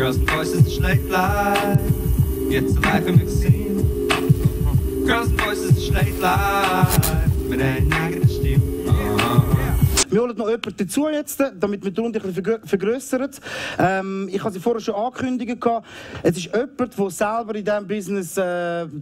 Girls en boys is een slecht life. Jetzt een live in magazine. Girls en boys is een slecht life. Mit einer eigenen Stimme. Wir holen noch jemanden dazu jetzt, damit wir die Runde ein bisschen vergrössern. Ich habe sie vorher schon angekündigt. Es ist jemand, der selber in diesem Business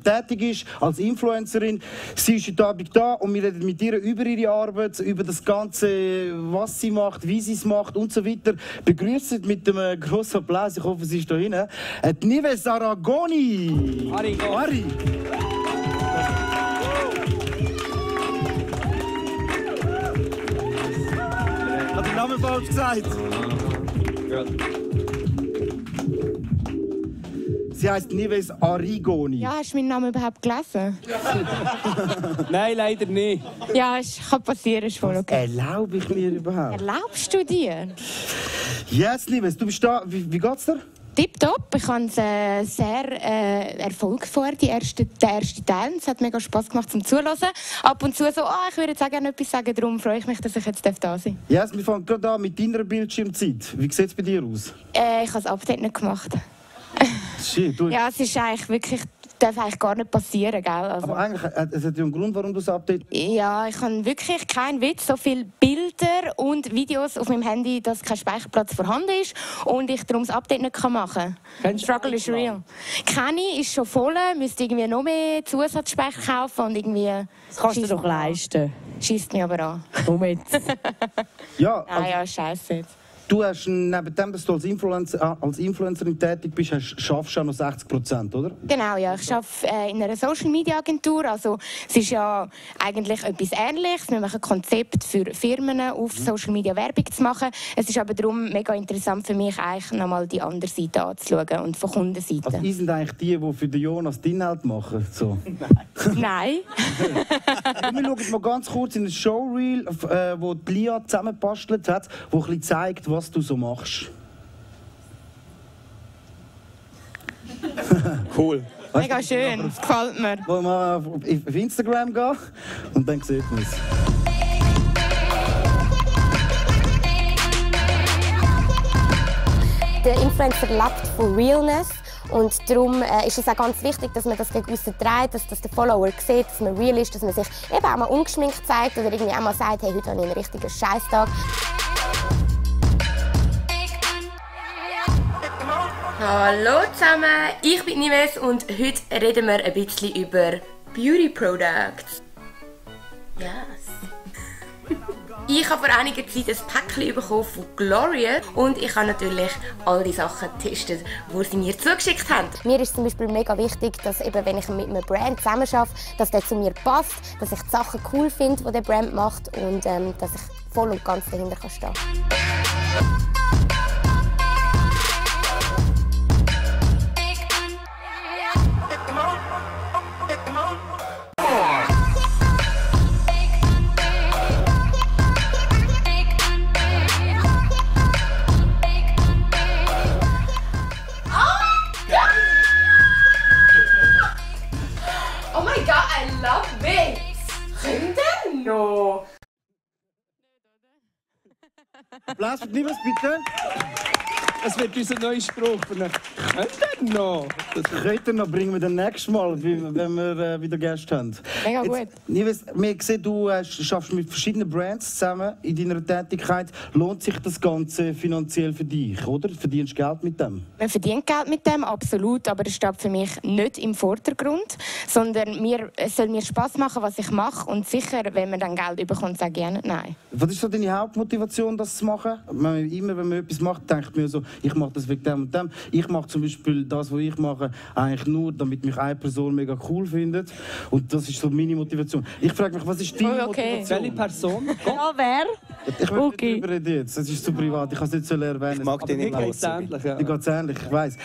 tätig ist, als Influencerin. Sie ist heute Abend da und wir reden mit ihr über ihre Arbeit, über das Ganze, was sie macht, wie sie es macht und so weiter. Begrüßt mit einem grossen Applaus, ich hoffe, sie ist da hinten, die Nives Arrigoni. Ari. Hat den Namen falsch gesagt. Sie heißt Nives Arrigoni. Ja, hast du meinen Namen überhaupt gelesen? Nein, leider nicht. Ja, es kann passieren, ist voll okay. Was erlaube ich mir überhaupt? Erlaubst du dir? Yes, Nives, du bist da. Wie geht's dir? Tipptopp. Ich habe es sehr erfolgreich, den ersten Teil. Es hat mega Spass gemacht zum Zuhören. Ab und zu so, ich würde jetzt auch gerne etwas sagen, darum freue ich mich, dass ich jetzt da sein darf. Yes, wir fangen gerade an mit deiner Bildschirmzeit. Wie sieht es bei dir aus? Ich habe das Update nicht gemacht. Shit, du... Ja, es ist eigentlich wirklich... Das darf eigentlich gar nicht passieren, gell? Also. Aber eigentlich, es hat ja einen Grund, warum du das Update... Ja, ich habe wirklich keinen Witz, so viele Bilder und Videos auf meinem Handy, dass kein Speicherplatz vorhanden ist und ich darum das Update nicht machen kann. Struggle is real. Kenny ist schon voll, müsste irgendwie noch mehr Zusatzspeicher kaufen und irgendwie... Das kannst du doch leisten. Schießt mich aber an. Komm jetzt. Ja, also... Ah ja, scheiße jetzt. Du hast, neben dem, dass du als Influencerin tätig bist, schaffst du auch noch 60%, oder? Genau, ja. Ich arbeite in einer Social-Media-Agentur. Also, es ist ja eigentlich etwas Ähnliches. Wir machen ein Konzept für Firmen, auf Social-Media Werbung zu machen. Es ist aber darum mega interessant für mich, eigentlich nochmal die andere Seite anzuschauen und von Kundenseite. Also, die sind eigentlich die für den Jonas die Inhalte machen? So. Nein. Wir schauen mal ganz kurz in ein Showreel, wo die Lia zusammengebastelt hat, wo ein bisschen zeigt, was du so machst. Cool. Mega schön, das gefällt mir. Wollen wir auf Instagram gehen und dann sieht man es. Der Influencer lebt von Realness. Und darum ist es auch ganz wichtig, dass man das gegen aussen trägt, dass der Follower sieht, dass man real ist, dass man sich eben auch mal ungeschminkt zeigt oder irgendwie auch mal sagt, hey, heute habe ich einen richtigen Scheißtag. Hallo zusammen, ich bin Nives und heute reden wir ein bisschen über Beauty Products. Yes. Ich habe vor einiger Zeit ein Päckchen bekommen von Gloria und ich habe natürlich all die Sachen getestet, die sie mir zugeschickt haben. Mir ist zum Beispiel mega wichtig, dass eben, wenn ich mit einem Brand zusammenarbeite, dass der zu mir passt, dass ich die Sachen cool finde, die der Brand macht und dass ich voll und ganz dahinter stehen kann. Applaus für Nives, bitte. Es wird unser neuer Spruch. Könnt ihr noch? Das könnt ihr noch, bringen wir das nächste Mal, wenn wir wieder Gäste haben. Mega gut. Jetzt, Nives, wir sehen, du arbeitest mit verschiedenen Brands zusammen in deiner Tätigkeit. Lohnt sich das Ganze finanziell für dich, oder? Verdienst du Geld mit dem? Man verdient Geld mit dem, absolut. Aber das steht für mich nicht im Vordergrund. Sondern es soll mir Spass machen, was ich mache. Und sicher, wenn man dann Geld bekommt, sage ich ja nicht nein. Was ist so deine Hauptmotivation, das zu machen? Immer, wenn man etwas macht, denkt man so, ich mache das wegen dem und dem. Ich mache zum Beispiel das, was ich mache, eigentlich nur, damit mich eine Person mega cool findet. Und das ist so meine Motivation. Ich frage mich, was ist deine Motivation? Welche Person? Ja, wer? Ich will nicht darüber reden jetzt. Das ist zu privat. Ich kann es nicht so erwähnen. Ich mag den nicht mehr. Die geht es ähnlich, ich weiss.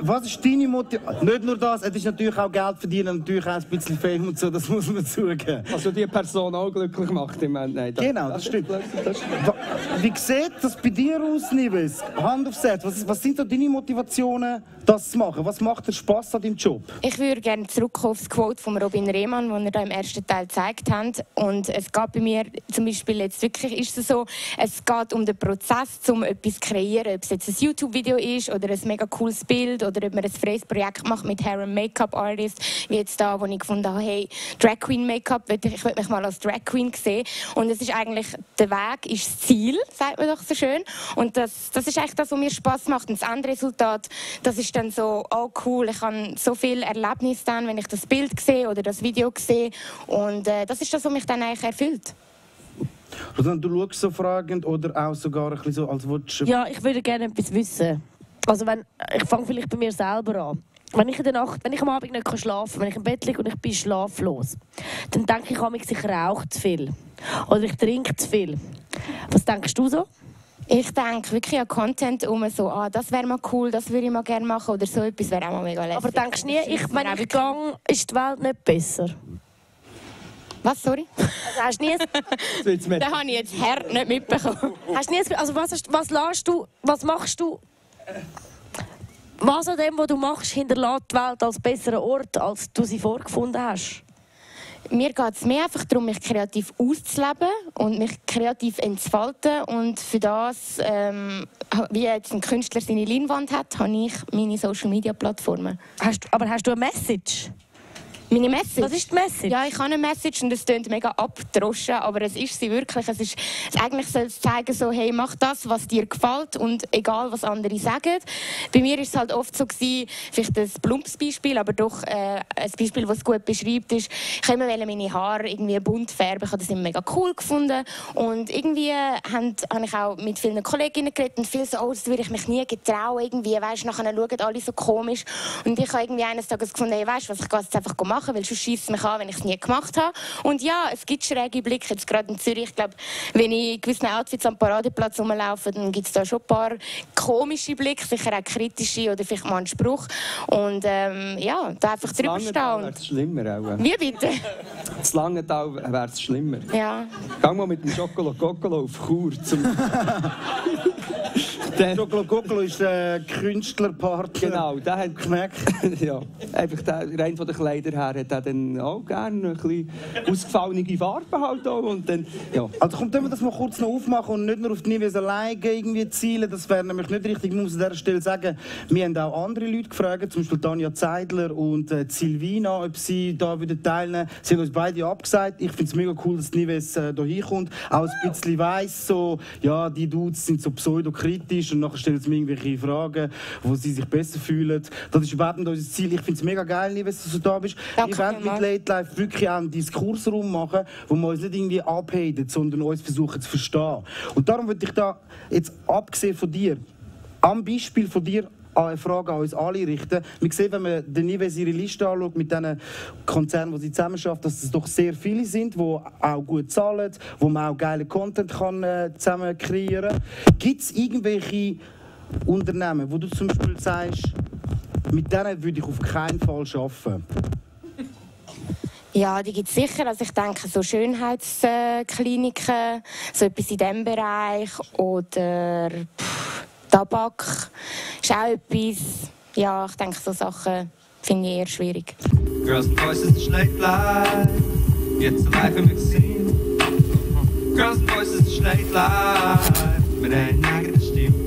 Was ist deine Motivation? Nicht nur das, es ist natürlich auch Geld verdienen, natürlich auch ein bisschen Fame und so, das muss man zugeben. Also die Person auch glücklich macht im Moment. Nein, das, genau, das stimmt. Das stimmt. Wie sieht das bei dir aus, Nives? Hand aufs Herz, was sind da deine Motivationen, das zu machen? Was macht dir Spass an deinem Job? Ich würde gerne zurückkommen auf das Quote von Robin Rehmann, das ihr da im ersten Teil gezeigt habt. Und es geht bei mir zum Beispiel jetzt wirklich, ist es so, es geht um den Prozess, um etwas zu kreieren. Ob es jetzt ein YouTube-Video ist oder ein mega cooles Bild oder ob man ein freies Projekt macht mit Hair- und Make-up-Artist, wie jetzt da, wo ich gefunden habe, hey, Drag Queen-Make-up, ich will mich mal als Drag Queen sehen. Und es ist eigentlich, der Weg ist das Ziel, sagt man doch so schön. Und das ist eigentlich das, was mir Spass macht. Und das Endresultat, das ist dann so, oh cool, ich habe so viel Erlebnis dann, wenn ich das Bild sehe oder das Video sehe. Und das ist das, was mich dann eigentlich erfüllt. Also, du schaust so fragend oder auch sogar ein bisschen so, als würdest du... Ja, ich würde gerne etwas wissen. Also wenn, ich fange vielleicht bei mir selber an. Wenn ich in der Nacht, wenn ich am Abend nicht schlafen kann, wenn ich im Bett liege und ich bin schlaflos, dann denke ich manchmal, ich rauche zu viel. Oder ich trinke zu viel. Was denkst du so? Ich denke wirklich an Content um so, ah, das wäre mal cool, das würde ich mal gerne machen oder so etwas wäre auch mal mega lässig. Aber denkst du nie, wenn ich gehe, ist die Welt nicht besser? Was, sorry? Also hast du nie... Da habe ich jetzt Herr nicht mitbekommen. Hast nie, also was machst du? Was an dem, was du machst, hinterlässt die Welt als besseren Ort, als du sie vorgefunden hast? Mir geht es mehr einfach darum, mich kreativ auszuleben und mich kreativ entfalten. Und für das, wie jetzt ein Künstler seine Leinwand hat, habe ich meine Social-Media-Plattformen. Aber hast du eine Message? Meine Message? Was ist die Message? Ja, ich habe eine Message und es klingt mega abgedroschen, aber es ist sie wirklich. Eigentlich soll es zeigen, so, hey, mach das, was dir gefällt und egal, was andere sagen. Bei mir war es halt oft so, vielleicht ein plumpes Beispiel, aber doch ein Beispiel, das es gut beschreibt, ist, ich wollte immer meine Haare irgendwie bunt färben, ich habe das immer mega cool gefunden. Und irgendwie habe ich auch mit vielen Kolleginnen geredet und viele so, oh, das würde ich mich nie getrauen, irgendwie, weißt, nachher schauen alle so komisch. Und ich habe irgendwie eines Tages gefunden, hey, weißt du was, ich gehe jetzt einfach machen, weil sonst schiesst es mich an, wenn ich es nie gemacht habe. Und ja, es gibt schräge Blicke, jetzt gerade in Zürich. Ich glaube, wenn ich gewisse Outfits am Paradeplatz rumlaufe, dann gibt es da schon ein paar komische Blicke, sicher auch kritische oder vielleicht mal einen Spruch. Und ja, da einfach drüber stehen. Langenthal wäre es schlimmer auch. Wie bitte? Das Langenthal wäre es schlimmer. Ja. Gang mal mit dem Schokolo-Kokolo auf Chur. Der Schokolo-Kokolo ist ein Künstlerpartner. Genau, der hat geknackt. Ja, einfach rein von den Kleidern her hat er dann auch gerne ein bisschen ausgefallene Farben halt auch. Und dann, ja. Also kommt immer, dass wir kurz noch aufmachen und nicht nur auf die Nives alleine irgendwie zielen. Das wäre nämlich nicht richtig. Ich muss an dieser Stelle sagen, wir haben auch andere Leute gefragt, zum Beispiel Tanja Zeidler und Silvina, ob sie da wieder teilnehmen. Sie haben uns beide abgesagt. Ich finde es mega cool, dass die Nives hier kommt. Auch ein bisschen weiss, so, ja, die Dudes sind so pseudokritisch und nachher stellen sie mir irgendwelche Fragen, wo sie sich besser fühlen. Das ist überhaupt nicht unser Ziel. Ich finde es mega geil, Nives, dass du da bist. Wir wollen mit Late Life wirklich auch einen Diskursraum machen, wo wir uns nicht irgendwie abhaten, sondern uns versuchen zu verstehen. Und darum würde ich da jetzt, abgesehen von dir, am Beispiel von dir eine Frage an uns alle richten. Wir sehen, wenn man den Nives ihre Liste anschaut, mit den Konzernen, die sie zusammenarbeiten, dass es doch sehr viele sind, die auch gut zahlen, wo man auch geile Content kann, zusammen kreieren kann. Gibt es irgendwelche Unternehmen, wo du zum Beispiel sagst, mit denen würde ich auf keinen Fall arbeiten? Ja, die gibt es sicher. Also ich denke, so Schönheitskliniken, so etwas in diesem Bereich oder Tabak ist auch etwas. Ja, ich denke, so Sachen finde ich eher schwierig. Girls and Boys ist Late Life, jetzt live im Magazin. Girls and Boys ist Late Life, mit einer eigenen Stimme.